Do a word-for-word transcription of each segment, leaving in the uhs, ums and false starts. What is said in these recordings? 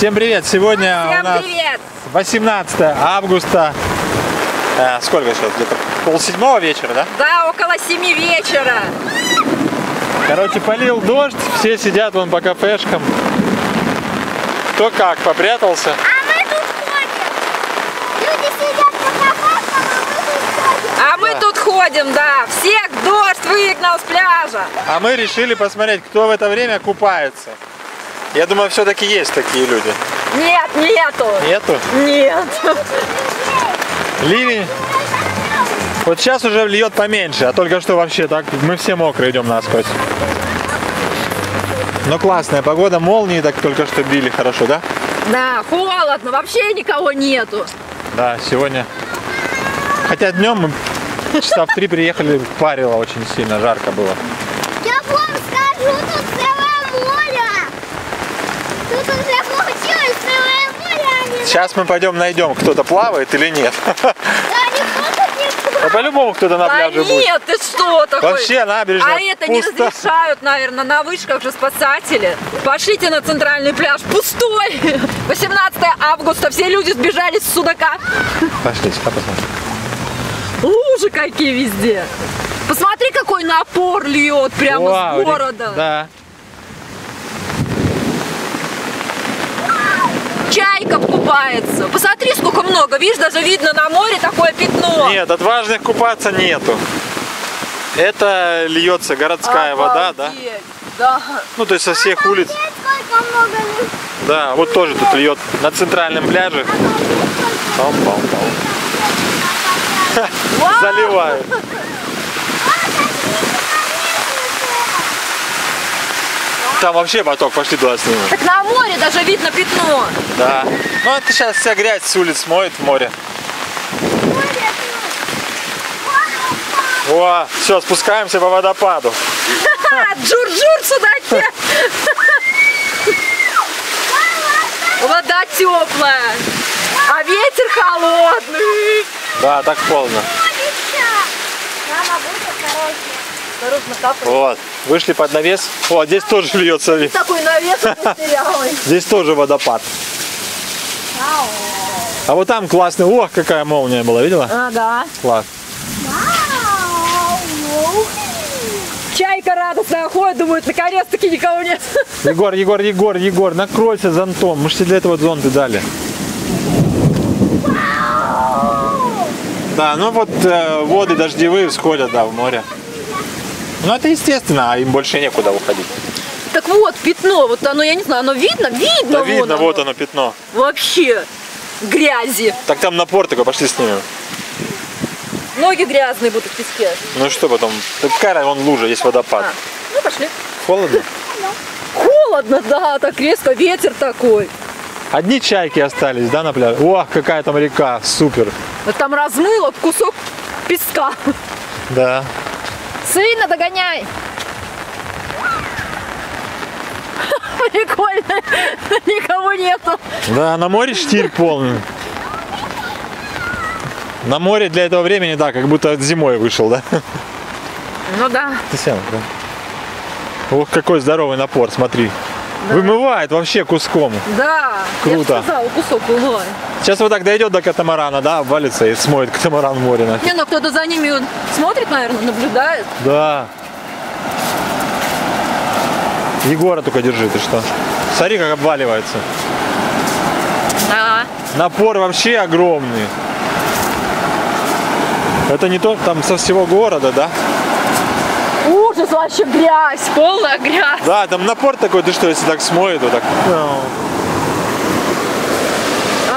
Всем привет! Сегодня Всем у нас привет. восемнадцатое августа. Э, сколько сейчас? Где-то полседьмого вечера, да? Да, около семи вечера. Короче, полил дождь, все сидят вон по кафешкам. Кто как, попрятался. А мы тут ходим. Люди сидят по кафешкам, а мы тут ходим. А да. мы тут ходим, да. Всех дождь выгнал с пляжа. А мы решили посмотреть, кто в это время купается. Я думаю, все-таки есть такие люди. Нет, нету. Нету? Нет. Ливень. Вот сейчас уже льет поменьше, а только что вообще так мы все мокрые идем насквозь. Но классная погода, молнии так только что били, хорошо, да? Да, холодно, вообще никого нету. Да, сегодня. Хотя днем мы часа в три приехали, парило очень сильно, жарко было. Я вам скажу, тут целое море. Тут уже получилось целое море. Сейчас мы пойдем найдем, кто-то плавает или нет. А по-любому кто-то на пляже будет. Нет, ты что такой? Вообще набережная пусто. А это не разрешают, наверное, на вышках же спасатели. Пошлите на центральный пляж. Пустой! восемнадцатое августа. Все люди сбежались с Судака. Пошли, сюда посмотрим. Лужи какие везде. Посмотри, какой напор льет прямо Вау, с города. Да. Чайка купается. Посмотри, сколько много. Видишь, даже видно на море такое пятно. Нет, отважных купаться нету. Это льется городская Обалдеть. вода, да? Да. Ну, то есть со всех Обалдеть, улиц. Сколько много льет. Да, вот тоже тут льет на центральном пляже. Заливает. Там вообще поток, пошли туда снимем. Так на море даже видно пятно. Да. Ну это сейчас вся грязь с улиц моет в море. О, все, спускаемся по водопаду. Джур-джур, судаки. Вода теплая, а ветер холодный. Да, так холодно. Вот, вышли под навес. О, здесь тоже льется. Такой навес потерялый. Здесь тоже водопад. А вот там классный. Ох, какая молния была, видела? А, да. Класс. Чайка радостная ходит, думает, наконец-таки никого нет. Егор, Егор, Егор, Егор, накройся зонтом. Мы же тебе для этого зонты дали. Да, ну вот э, воды дождевые всходят, да, в море. Ну это естественно, а им больше некуда уходить. Так вот, пятно, вот оно, я не знаю, оно видно? Видно, да, вон видно, оно. вот оно пятно. Вообще, грязи. Так там напор такой, пошли с ними. Ноги грязные будут в песке. Ну что потом, такая вон лужа, есть водопад. А, ну пошли. Холодно? Холодно, да, так резко, ветер такой. Одни чайки остались, да, на пляже? О, какая там река, супер. Вот там размыло кусок песка. Да. Сына, догоняй! Прикольно, никого нету. Да, на море штиль полный. На море для этого времени, да, как будто зимой вышел, да? Ну да. Ты сел, да? Ох, какой здоровый напор, смотри. Да. Вымывает вообще куском. Да. Круто. Я сказала, кусок вымывает. Сейчас вот так дойдет до катамарана, да, обвалится и смоет катамаран в море. Нафиг. Не, ну кто-то за ними смотрит, наверное, наблюдает. Да. Егора только держи, ты что? Смотри, как обваливается. Да. Напор вообще огромный. Это не то, там со всего города, да? Ужас, вообще грязь, полная грязь. Да, там напор такой, ты что, если так смоет, вот так.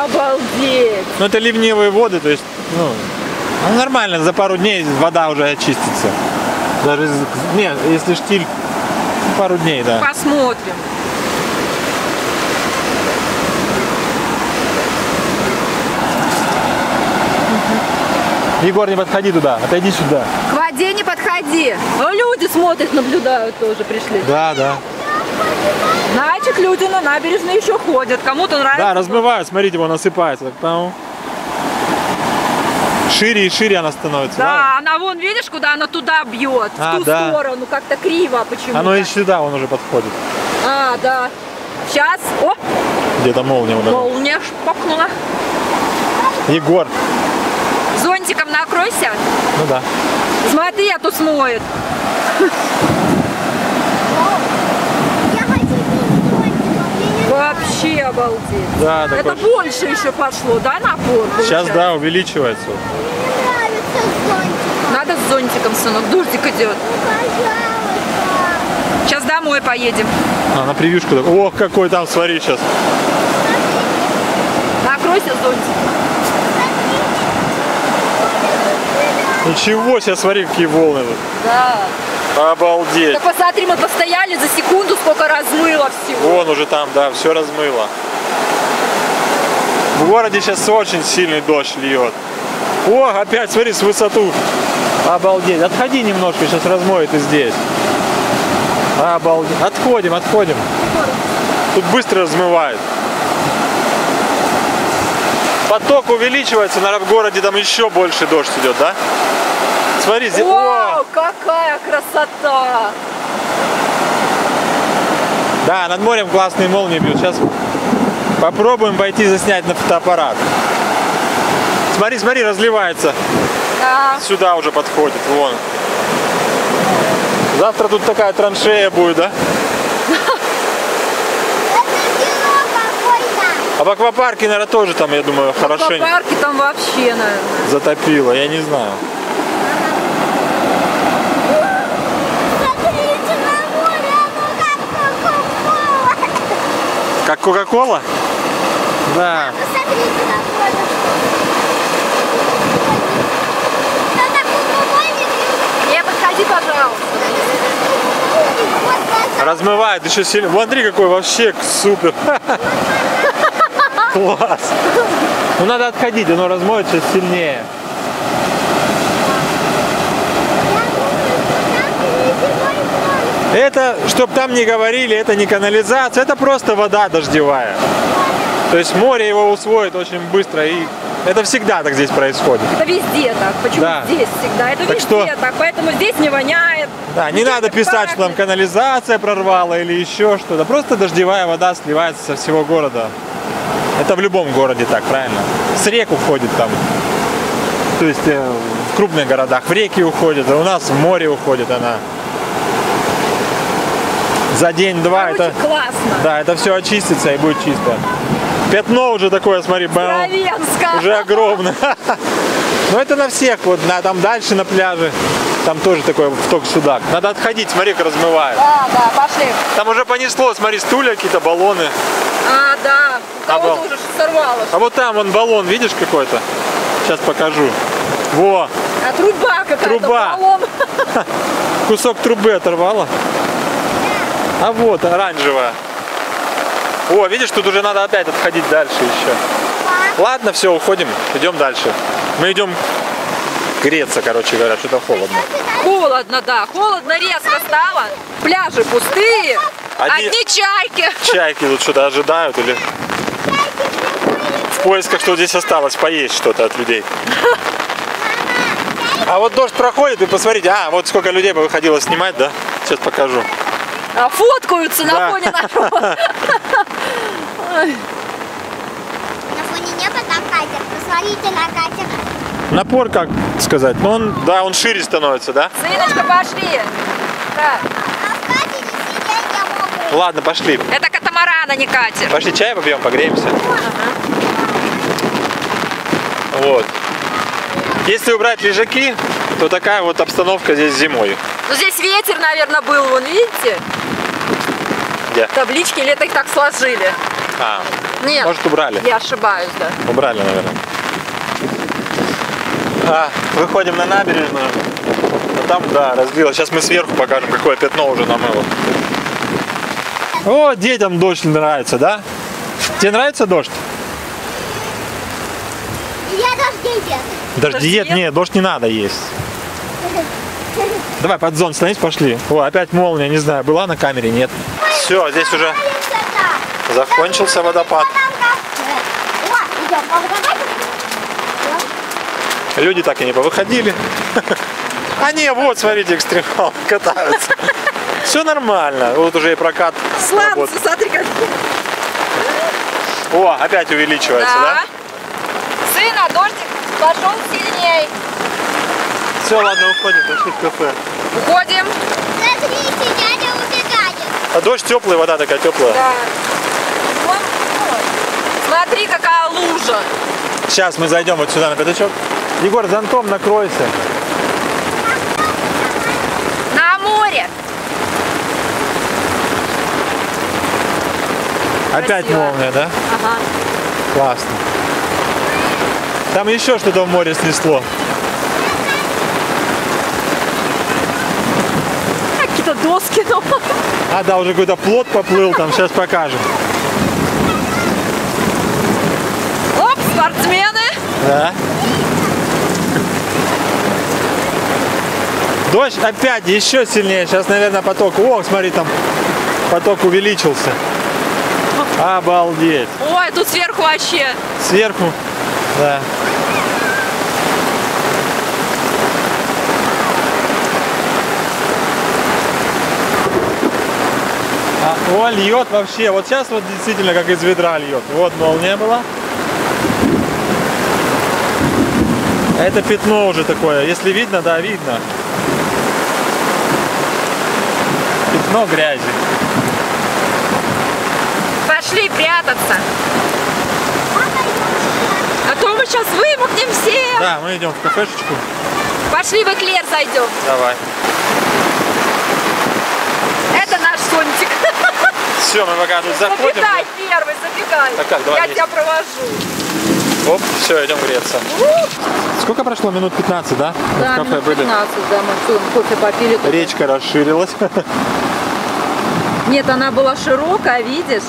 Обалдеть. Ну это ливневые воды, то есть, ну, ну нормально, за пару дней вода уже очистится. Даже, нет, если штиль, пару дней, да. Посмотрим. Егор, не подходи туда, отойди сюда. К воде не подходи. Но люди смотрят, наблюдают тоже, пришли. Да, да. Значит, люди на набережной еще ходят. Кому-то нравится. Да, размывают, смотрите, его насыпается. Так, там... Шире и шире она становится. Да, да, она вон, видишь, куда она туда бьет. А, в ту да. сторону, как-то криво почему-то. Оно и сюда, он уже подходит. А, да. Сейчас. О! Где-то молния ударила. Молния шпакнула. Егор. Зонтиком накройся. Ну да. Смотри, а то смоет. Вообще обалдеть. Да, это такой... больше еще пошло, да, напор? Сейчас, получается? Да, увеличивается. Надо с зонтиком, сынок, дождик идет. Ну, сейчас домой поедем. А, на превьюшку. Ох, какой там, смотри, сейчас. Накройся зонтиком. Ничего себе, смотри, какие волны. Да. Обалдеть. Так посмотри, мы постояли за секунду, сколько размыло всего. Вон уже там, да, все размыло. В городе сейчас очень сильный дождь льет. О, опять, смотри, с высоту. Обалдеть. Отходи немножко, сейчас размоет и здесь. Обалдеть. Отходим, отходим. Тут быстро размывает. Поток увеличивается, наверное, в городе там еще больше дождь идет, да? Смотри, здесь... Вау, какая красота! Да, над морем классные молнии бьют. Сейчас попробуем пойти заснять на фотоаппарат. Смотри, смотри, разливается. Да. Сюда уже подходит, вон. Завтра тут такая траншея будет, да? А в аквапарке, наверное, тоже там, я думаю, хорошенько. В аквапарке там вообще, наверное. Затопило, я не знаю. Как Кока-Кола? Да. Не, подходи, пожалуйста. Размывает еще сильно. Смотри, какой вообще супер. Класс. Ну надо отходить, оно размоет сейчас сильнее. Это, чтобы там не говорили, это не канализация, это просто вода дождевая. То есть море его усвоит очень быстро, и это всегда так здесь происходит. Это везде так, почему да. Здесь всегда, это так везде что... так, поэтому здесь не воняет. Да, не надо писать, что там канализация прорвала или еще что-то, просто дождевая вода сливается со всего города. Это в любом городе так, правильно? С рек уходит там, то есть в крупных городах, в реки уходит, а у нас в море уходит она. За день-два это, да, это все очистится и будет чисто. Пятно уже такое, смотри, уже огромное. Но это на всех, вот на, там дальше на пляже, там тоже такой вток судак. Надо отходить, смотри, как размывает. Да, да, пошли. Там уже понесло, смотри, стулья какие-то, баллоны. А, да, кого-то уже сорвало. А вот там вон баллон, видишь какой-то? Сейчас покажу. Во. А труба какая-то, баллон. Кусок трубы оторвало. А вот оранжевая. О, видишь, тут уже надо опять отходить дальше еще. Ладно, все, уходим, идем дальше. Мы идем греться, короче говоря, что-то холодно. Холодно, да, холодно резко стало. Пляжи пустые, одни, одни чайки. Чайки тут что-то ожидают или в поисках, что здесь осталось, поесть что-то от людей. А вот дождь проходит, и посмотрите, а, вот сколько людей бы выходило снимать, да? Сейчас покажу. А фоткаются на да. фоне народа. На фоне неба там катер. Посмотрите на катер. Напор, как сказать. Ну он, да, он шире становится, да? Сыночка, пошли. Да. Ладно, пошли. Это катамаран, а не катер. Пошли чай попьем, погреемся. Ага. Вот. Если убрать лежаки, то такая вот обстановка здесь зимой. Ну здесь ветер, наверное, был, вон, видите? Где? Таблички, или это их так сложили? А, нет. Может, убрали? Я ошибаюсь, да. Убрали, наверное. А, выходим на набережную. А там, да, разлилось. Сейчас мы сверху покажем, какое пятно уже намыло. О, детям дождь нравится, да? Тебе нравится дождь? Я дождь. Дождь нет, дождь не надо есть. Давай под зонт становись, пошли. О, опять молния, не знаю, была на камере, нет. Все, здесь уже закончился водопад. Люди так и не повыходили. А не, вот, смотрите, экстремал катаются. Все нормально, вот уже и прокат. Слава, смотри, как... О, опять увеличивается, да? Да. Сын, а дождик пошел сильнее. Все, ладно, уходим, пошли в кафе. Уходим. Смотрите, дядя убегает. А дождь теплый, вода такая теплая. Да. Смотри, какая лужа. Сейчас мы зайдем вот сюда на пятачок. Егор, зонтом накройся. На море. Опять красиво. Молния, да? Ага. Классно. Там еще что-то в море снесло. Какие-то доски там. А, да, уже какой-то плот поплыл там, сейчас покажем. Оп, спортсмены. Да. Дождь опять еще сильнее. Сейчас, наверное, поток. О, смотри, там поток увеличился. Обалдеть. Ой, тут сверху вообще. Сверху, да. А, о, льет вообще. Вот сейчас вот действительно как из ведра льет. Вот молния была. Это пятно уже такое. Если видно, да, видно. Пятно грязи. Пошли прятаться. А то мы сейчас вымокнем все. Да, мы идем в кафешечку. Пошли в эклер зайдем. Давай. Это наш зонтик. Все, мы пока тут заходим. Запекай первый, запекай. А как, давай, я есть. Тебя провожу. Оп, все, идем греться. У-у-у. Сколько прошло? Минут пятнадцать, да? Да, в кафе были? пятнадцать, да, мы кофе попили. Речка расширилась. Нет, она была широкая, видишь?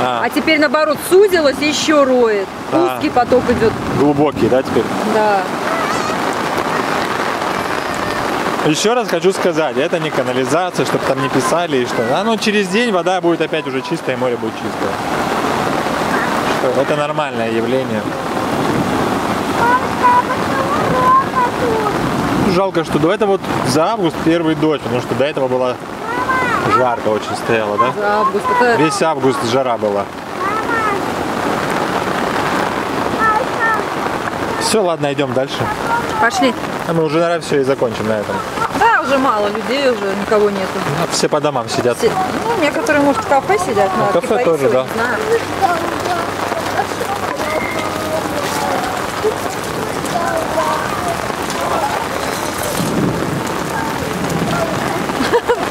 А, а теперь, наоборот, сузилась и еще роет. А. Узкий поток идет. Глубокий, да, теперь? Да. Еще раз хочу сказать, это не канализация, чтобы там не писали и что. А ну, через день вода будет опять уже чистая, и море будет чистое. Что? Это нормальное явление. Жалко, что до этого вот за август первый дождь, потому что до этого была... Жарко очень стояло, да? За август. Это... Весь август жара была. Все, ладно, идем дальше. Пошли. А мы уже, наверное, все и закончим на этом. Да, уже мало людей, уже никого нету. Ну, все по домам сидят. Все... Ну, некоторые, может, в кафе сидят. Но в кафе тоже, да.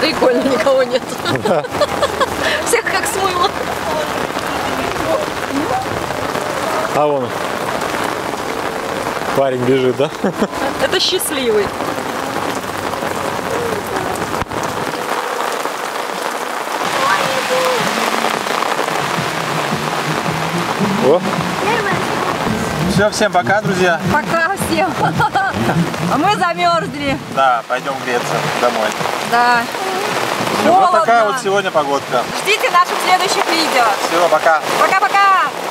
Прикольно, никого нет. Да. Всех как смыло. А вон парень бежит, да? Это счастливый. О. Все, всем пока, друзья. Пока всем. А мы замерзли. Да, пойдем греться домой. Да. Вот такая вот сегодня погодка. Ждите наших следующих видео. Всего пока. Пока-пока.